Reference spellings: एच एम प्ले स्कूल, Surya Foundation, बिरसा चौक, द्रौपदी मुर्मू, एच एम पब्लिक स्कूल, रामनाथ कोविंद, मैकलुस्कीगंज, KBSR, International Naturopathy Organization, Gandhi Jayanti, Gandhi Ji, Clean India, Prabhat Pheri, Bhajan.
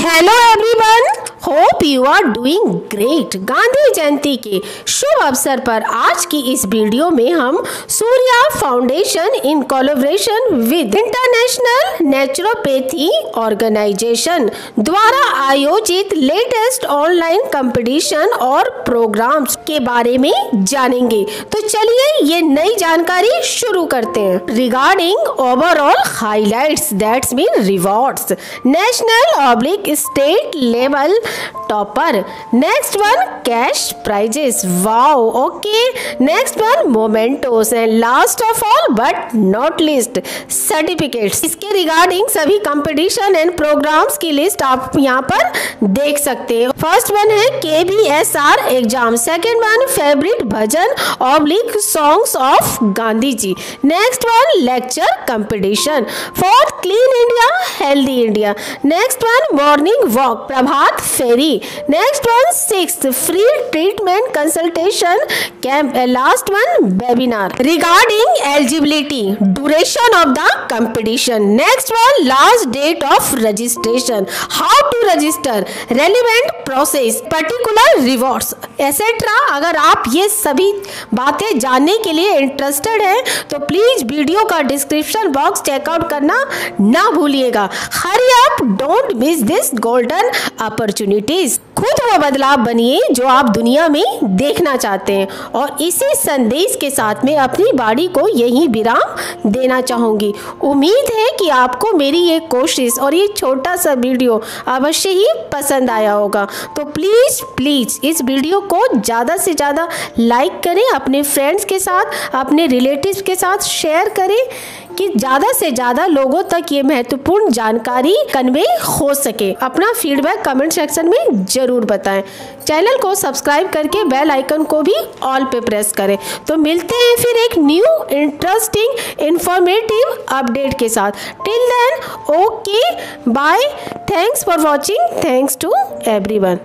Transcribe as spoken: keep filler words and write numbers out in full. Hello everyone, hope you are doing great. Gandhi Jayanti के शुभ अवसर पर आज की इस वीडियो में हम Surya foundation in collaboration with international naturopathy organisation द्वारा आयोजित लेटेस्ट ऑनलाइन कंपटीशन और प्रोग्राम्स के बारे में जानेंगे। तो चलिए ये नई जानकारी शुरू करते हैं। Regarding overall highlights, that's mean rewards, national oblique state level topper. Next one cash prizes, wow, okay. Next one mementos and last of all but not list certificates. इसके रिगार्डिंग सभी कंपटीशन एंड प्रोग्राम्स की list आप यहाँ पर देख सकते हैं। First one है K B S R exam, second one favourite bhajan oblique songs of Gandhi ji, next one lecture competition, fourth clean India healthy India, next one morning walk Prabhat Pheri, next one sixth free treatment consultation camp, last one webinar. Regarding eligibility, duration of the competition, next one last date of registration, how to register, relevant process, particular rewards etcetera. अगर आप ये सभी बातें जानने के लिए interested हैं तो प्लीज वीडियो का डिस्क्रिप्शन बॉक्स चेकआउट करना ना भूलिएगा। Hurry up, don't miss this golden opportunities. खुद वो बदलाव बनिए जो आप दुनिया में देखना चाहते हैं, और इसी संदेश के साथ में अपनी बाड़ी को यही विराम देना चाहूँगी। उम्मीद है कि आपको मेरी ये कोशिश और ये छोटा सा वीडियो अवश्य ही पसंद आया होगा। तो प्लीज़ प्लीज़ इस वीडियो को ज़्यादा से ज़्यादा लाइक करें, अपने फ्रेंड्स के साथ, अपने रिलेटिव्स के साथ शेयर करें कि ज़्यादा से ज़्यादा लोगों तक ये महत्वपूर्ण जानकारी कन्वे हो सके। अपना फीडबैक कमेंट सेक्शन में ज़रूर बताएं। चैनल को सब्सक्राइब करके बेल आइकन को भी ऑल पे प्रेस करें। तो मिलते हैं फिर एक न्यू इंटरेस्टिंग इंफॉर्मेटिव अपडेट के साथ। Till then, okay bye, thanks for watching, thanks to everyone.